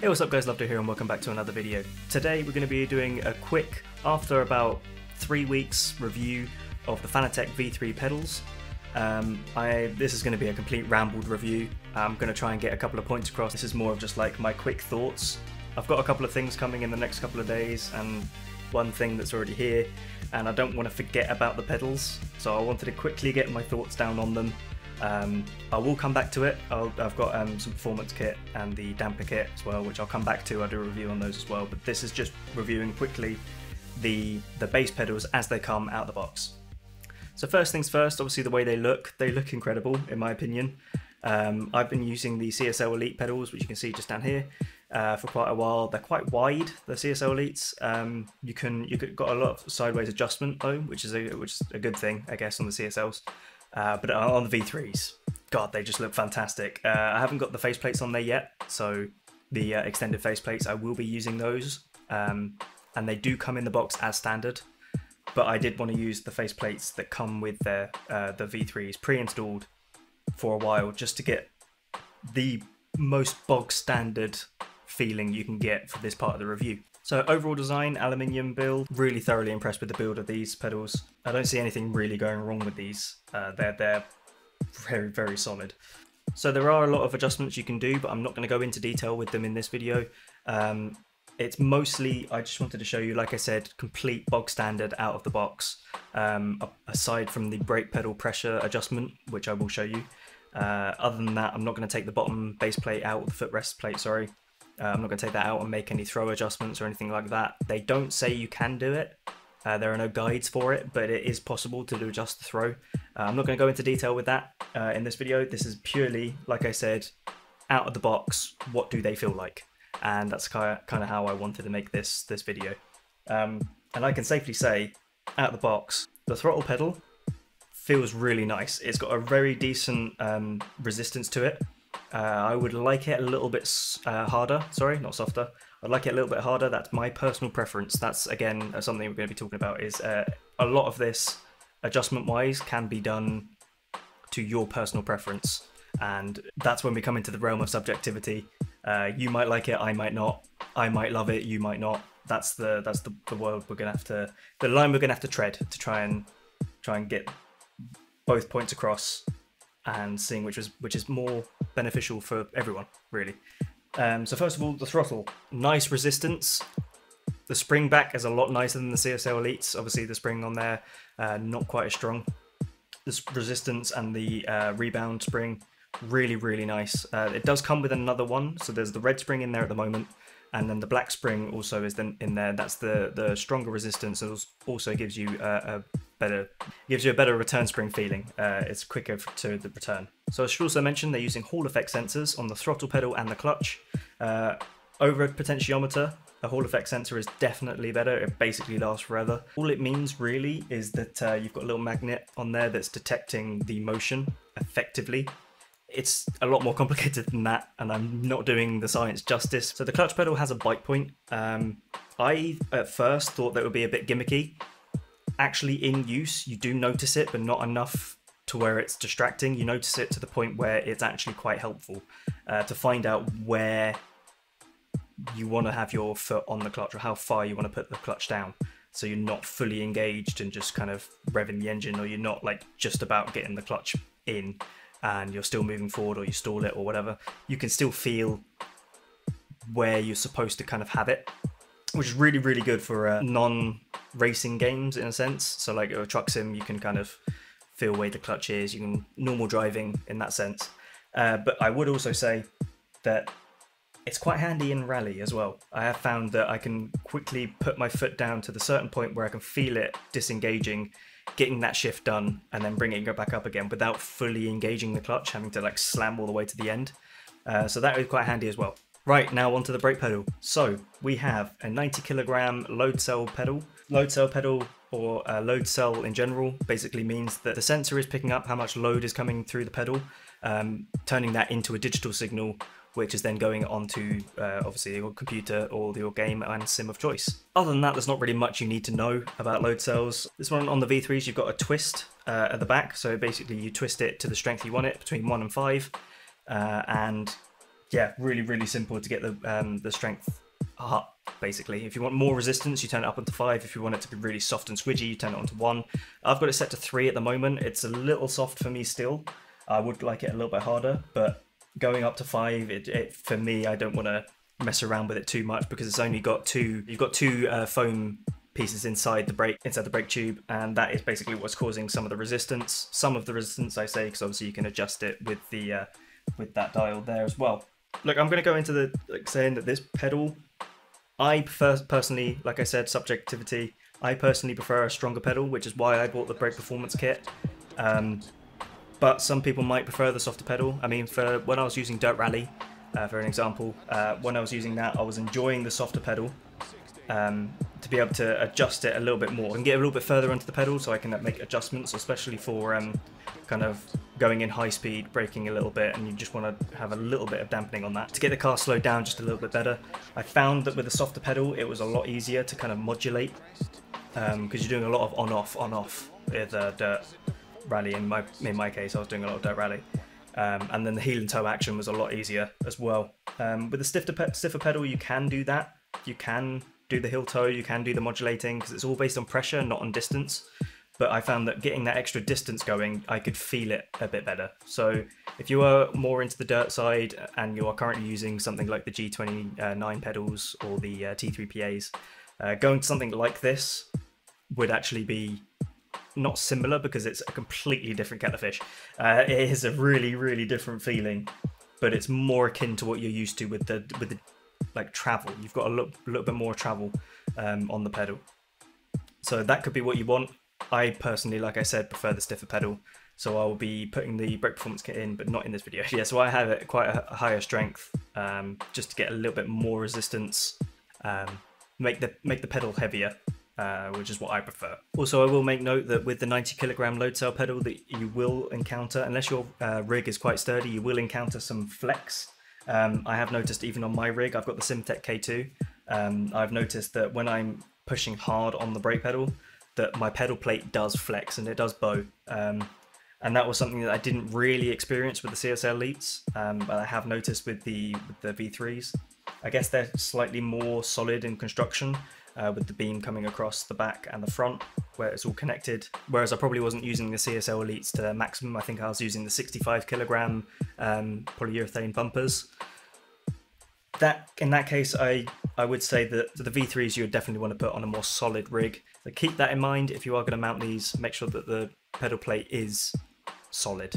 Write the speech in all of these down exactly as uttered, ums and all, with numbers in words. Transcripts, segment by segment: Hey, what's up guys, Lovdo here and welcome back to another video. Today we're going to be doing a quick, after about three weeks, review of the Fanatec V three pedals. Um, I, this is going to be a complete rambled review. I'm going to try and get a couple of points across. This is more of just like my quick thoughts. I've got a couple of things coming in the next couple of days and one thing that's already here, and I don't want to forget about the pedals, so I wanted to quickly get my thoughts down on them. Um, I will come back to it. I'll, I've got um, some performance kit and the damper kit as well, which I'll come back to. I'll do a review on those as well, but this is just reviewing quickly the, the bass pedals as they come out the box. So first things first, obviously the way they look, they look incredible in my opinion. Um, I've been using the C S L Elite pedals, which you can see just down here, uh, for quite a while. They're quite wide, the C S L Elites. Um, you can, you got a lot of sideways adjustment though, which is a, which is a good thing, I guess, on the C S Ls. Uh, but on the V threes, God, they just look fantastic. Uh, I haven't got the faceplates on there yet, so the uh, extended faceplates, I will be using those, um, and they do come in the box as standard. But I did want to use the faceplates that come with the uh, the V threes pre-installed for a while, just to get the most bog standard feeling you can get for this part of the review. So overall design, aluminium build, really thoroughly impressed with the build of these pedals. I don't see anything really going wrong with these. Uh, they're, they're very, very solid. So there are a lot of adjustments you can do, but I'm not going to go into detail with them in this video. Um, it's mostly, I just wanted to show you, like I said, complete bog standard out of the box, um, aside from the brake pedal pressure adjustment, which I will show you. Uh, other than that, I'm not going to take the bottom base plate out, or the footrest plate, sorry. Uh, I'm not going to take that out and make any throw adjustments or anything like that. They don't say you can do it. Uh, there are no guides for it, but it is possible to adjust the throw. Uh, I'm not going to go into detail with that uh, in this video. This is purely, like I said, out of the box, what do they feel like? And that's kind of how I wanted to make this, this video. Um, and I can safely say, out of the box, the throttle pedal feels really nice. It's got a very decent um, resistance to it. Uh, I would like it a little bit uh, harder, sorry, not softer. I'd like it a little bit harder. That's my personal preference. That's, again, something we're going to be talking about, is uh, a lot of this, adjustment-wise, can be done to your personal preference. And that's when we come into the realm of subjectivity. Uh, you might like it, I might not. I might love it, you might not. That's the that's the, the world we're going to have to, the line we're going to have to tread to try and, try and get both points across, and seeing which was which is more beneficial for everyone, really. Um, so first of all, the throttle, nice resistance. The spring back is a lot nicer than the C S L Elites. Obviously, the spring on there uh, not quite as strong. This resistance and the uh, rebound spring, really really nice. Uh, it does come with another one, so there's the red spring in there at the moment, and then the black spring also is then in there. That's the the stronger resistance, and also gives you uh, a better gives you a better return spring feeling. Uh, it's quicker to the return. So I should also mention they're using Hall Effect sensors on the throttle pedal and the clutch. Uh, over a potentiometer, a Hall Effect sensor is definitely better. It basically lasts forever. All it means really is that uh, you've got a little magnet on there that's detecting the motion effectively. It's a lot more complicated than that, and I'm not doing the science justice. So the clutch pedal has a bite point. Um, I at first thought that would be a bit gimmicky. Actually in use, you do notice it, but not enough to where it's distracting. You notice it to the point where it's actually quite helpful uh, to find out where you want to have your foot on the clutch, or how far you want to put the clutch down, so you're not fully engaged and just kind of revving the engine, or you're not like just about getting the clutch in and you're still moving forward, or you stall it or whatever. You can still feel where you're supposed to kind of have it, which is really, really good for uh, non-racing games in a sense. So like a truck sim, you can kind of feel where the clutch is. You can normal driving in that sense. Uh, but I would also say that it's quite handy in rally as well. I have found that I can quickly put my foot down to the certain point where I can feel it disengaging, getting that shift done, and then bringing it back up again without fully engaging the clutch, having to like slam all the way to the end. Uh, so that is quite handy as well. Right, now onto the brake pedal. So we have a ninety kilogram load cell pedal. Load cell pedal, or uh, load cell in general, basically means that the sensor is picking up how much load is coming through the pedal, um, turning that into a digital signal, which is then going onto uh, obviously your computer or your game and sim of choice. Other than that, there's not really much you need to know about load cells. This one on the V threes, you've got a twist uh, at the back. So basically you twist it to the strength you want it, between one and five, uh, and yeah, really, really simple to get the, um, the strength up, basically. If you want more resistance, you turn it up onto five. If you want it to be really soft and squidgy, you turn it onto one. I've got it set to three at the moment. It's a little soft for me still. I would like it a little bit harder, but going up to five, it, it for me, I don't want to mess around with it too much because it's only got two, you've got two uh, foam pieces inside the brake, inside the brake tube, and that is basically what's causing some of the resistance. Some of the resistance, I say, because obviously you can adjust it with the uh, with that dial there as well. Look, I'm going to go into the like saying that this pedal, I prefer personally, like I said, subjectivity. I personally prefer a stronger pedal, which is why I bought the brake performance kit. Um, but some people might prefer the softer pedal. I mean, for when I was using Dirt Rally, uh, for an example, uh, when I was using that, I was enjoying the softer pedal. Um, to be able to adjust it a little bit more. I can get a little bit further onto the pedal so I can make adjustments, especially for um, kind of going in high speed, braking a little bit, and you just want to have a little bit of dampening on that. To get the car slowed down just a little bit better, I found that with a softer pedal, it was a lot easier to kind of modulate, because um, you're doing a lot of on-off, on-off with uh, Dirt Rally. In my, in my case, I was doing a lot of Dirt Rally. Um, and then the heel and toe action was a lot easier as well. Um, with a stiffer, pe stiffer pedal, you can do that. You can do the heel toe, you can do the modulating, because it's all based on pressure, not on distance. But I found that getting that extra distance going, I could feel it a bit better. So if you are more into the dirt side and you are currently using something like the G twenty-nine pedals or the uh, T three P As, uh, going to something like this would actually be not similar, because it's a completely different kettle of fish. Uh, it is a really, really different feeling, but it's more akin to what you're used to with the with the like travel. You've got a little, little bit more travel um, on the pedal. So that could be what you want. I personally, like I said, prefer the stiffer pedal. So I will be putting the brake performance kit in, but not in this video. Yeah, so I have it quite a higher strength, um, just to get a little bit more resistance, um, make the make the pedal heavier, uh, which is what I prefer. Also, I will make note that with the ninety kilogram load cell pedal that you will encounter, unless your uh, rig is quite sturdy, you will encounter some flex. Um, I have noticed even on my rig, I've got the Simtech K two, um, I've noticed that when I'm pushing hard on the brake pedal, that my pedal plate does flex and it does bow. Um, and that was something that I didn't really experience with the C S L Elites, um, but I have noticed with the, with the V threes. I guess they're slightly more solid in construction, uh, with the beam coming across the back and the front, where it's all connected. Whereas I probably wasn't using the C S L Elites to their maximum. I think I was using the sixty-five kilogram um, polyurethane bumpers. That in that case, I I would say that the V threes you would definitely want to put on a more solid rig. So keep that in mind if you are going to mount these. Make sure that the pedal plate is solid.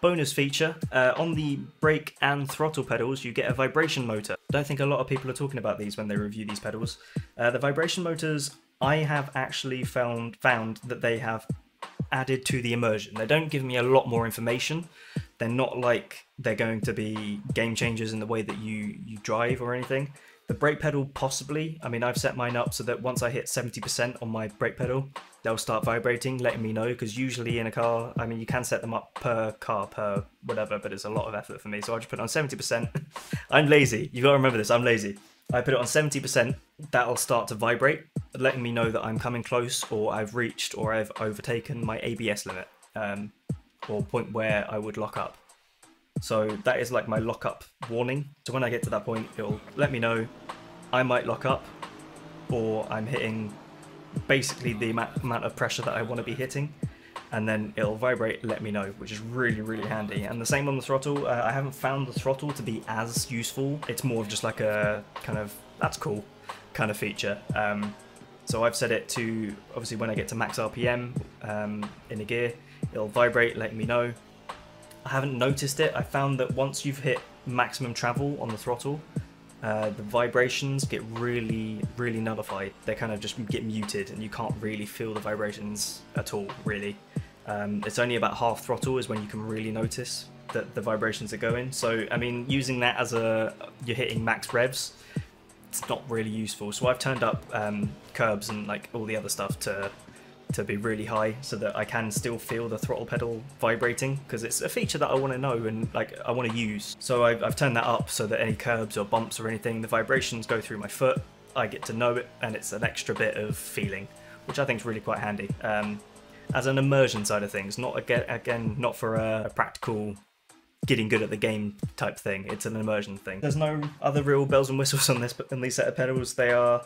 Bonus feature, uh, on the brake and throttle pedals, you get a vibration motor. I don't think a lot of people are talking about these when they review these pedals. Uh, the vibration motors, I have actually found found that they have added to the immersion. They don't give me a lot more information. They're not like they're going to be game changers in the way that you, you drive or anything. The brake pedal possibly, I mean, I've set mine up so that once I hit seventy percent on my brake pedal, they'll start vibrating, letting me know, because usually in a car, I mean, you can set them up per car, per whatever, but it's a lot of effort for me, so I just put it on seventy percent. I'm lazy, you've got to remember this, I'm lazy. I put it on seventy percent, that'll start to vibrate, letting me know that I'm coming close, or I've reached, or I've overtaken my A B S limit, um, or point where I would lock up. So that is like my lock-up warning. So when I get to that point, it'll let me know I might lock up, or I'm hitting basically the amount of pressure that I want to be hitting, and then it'll vibrate, let me know, which is really, really handy. And the same on the throttle. Uh, I haven't found the throttle to be as useful. It's more of just like a kind of, that's cool kind of feature. Um, so I've set it to, obviously when I get to max R P M um, in a gear, it'll vibrate, let me know. I haven't noticed it. I found that once you've hit maximum travel on the throttle, uh, the vibrations get really, really nullified. They kind of just get muted and you can't really feel the vibrations at all, really. Um, it's only about half throttle is when you can really notice that the vibrations are going. So, I mean, using that as a, you're hitting max revs, it's not really useful. So I've turned up um, curbs and like all the other stuff to to be really high so that I can still feel the throttle pedal vibrating, because it's a feature that I want to know and like I want to use. So I've, I've turned that up so that any curbs or bumps or anything, the vibrations go through my foot, I get to know it, and it's an extra bit of feeling, which I think is really quite handy. Um, as an immersion side of things, not again, again not for a practical getting good at the game type thing. It's an immersion thing. There's no other real bells and whistles on this, on these set of pedals. They are,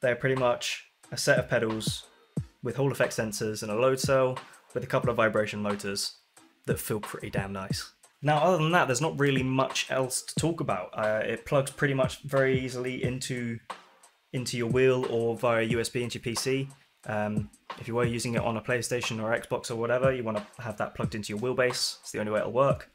they're pretty much a set of pedals with Hall Effect sensors and a load cell with a couple of vibration motors that feel pretty damn nice. Now, other than that, there's not really much else to talk about. Uh, it plugs pretty much very easily into into your wheel or via U S B into your P C. Um, if you were using it on a PlayStation or Xbox or whatever, you want to have that plugged into your wheelbase. It's the only way it'll work.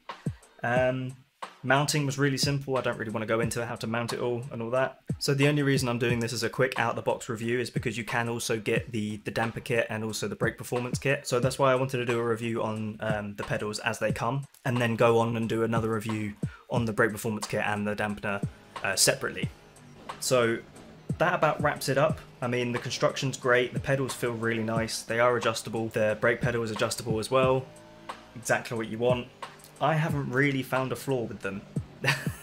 Um, mounting was really simple. I don't really want to go into how to mount it all and all that. So the only reason I'm doing this as a quick out-of-the-box review is because you can also get the, the damper kit and also the brake performance kit. So that's why I wanted to do a review on um, the pedals as they come, and then go on and do another review on the brake performance kit and the dampener uh, separately. So that about wraps it up. I mean, the construction's great, the pedals feel really nice, they are adjustable, the brake pedal is adjustable as well, exactly what you want. I haven't really found a flaw with them.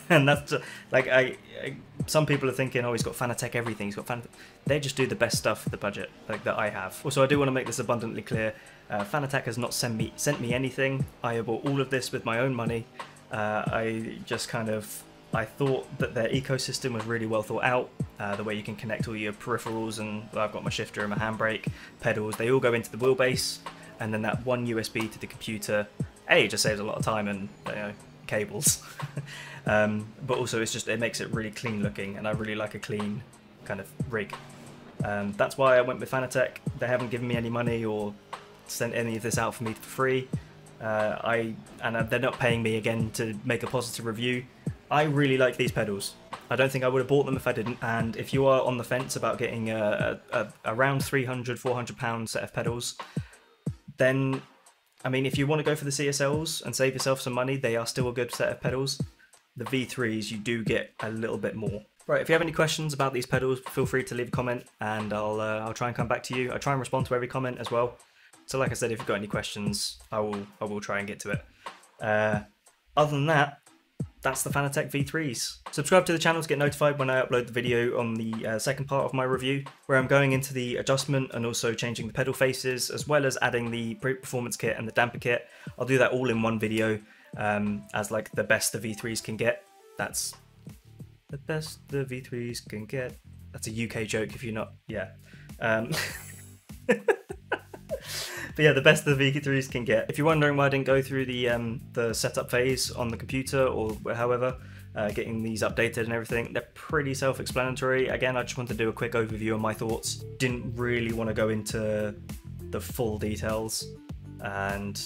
And that's like, I, I some people are thinking, oh, he's got Fanatec everything, he's got Fanatec. They just do the best stuff for the budget like that I have. Also, I do want to make this abundantly clear, uh, Fanatec has not sent me sent me anything. I bought all of this with my own money. uh, I just kind of I thought that their ecosystem was really well thought out, uh, the way you can connect all your peripherals, and well, I've got my shifter and my handbrake, pedals, they all go into the wheelbase, and then that one U S B to the computer. A, it just saves a lot of time and, you know, cables. Um, but also it's just, it makes it really clean looking, and I really like a clean kind of rig. Um, that's why I went with Fanatec. They haven't given me any money or sent any of this out for me for free. Uh, I and they're not paying me again to make a positive review. I really like these pedals. I don't think I would have bought them if I didn't. And if you are on the fence about getting a, a, a around three hundred, four hundred pound set of pedals, then, I mean, if you want to go for the C S Ls and save yourself some money, they are still a good set of pedals. The V threes, you do get a little bit more. Right, if you have any questions about these pedals, feel free to leave a comment, and I'll, uh, I'll try and come back to you. I try and respond to every comment as well. So like I said, if you've got any questions, I will, I will try and get to it. Uh, other than that, that's the Fanatec V threes. Subscribe to the channel to get notified when I upload the video on the uh, second part of my review, where I'm going into the adjustment and also changing the pedal faces, as well as adding the performance kit and the damper kit. I'll do that all in one video, um, as like the best the V threes can get. That's the best the V threes can get. That's a U K joke if you're not, yeah. Um, But yeah, the best the V threes can get. If you're wondering why I didn't go through the um, the setup phase on the computer or however, uh, getting these updated and everything, they're pretty self-explanatory. Again, I just wanted to do a quick overview of my thoughts. Didn't really want to go into the full details, and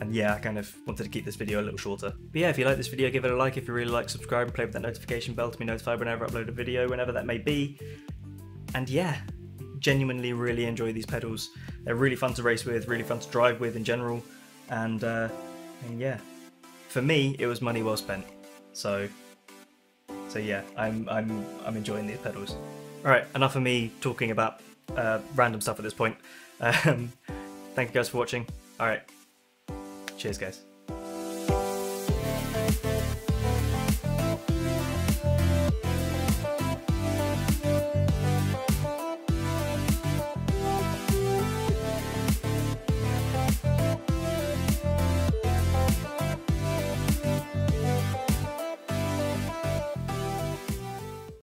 and yeah, I kind of wanted to keep this video a little shorter. But yeah, if you like this video, give it a like. If you really like, subscribe and play with that notification bell to be notified whenever I upload a video, whenever that may be. And yeah, genuinely really enjoy these pedals. They're really fun to race with, really fun to drive with in general, and, uh, and yeah, for me it was money well spent. So, so yeah, I'm I'm I'm enjoying these pedals. All right, enough of me talking about uh, random stuff at this point. Um, thank you guys for watching. All right, cheers guys.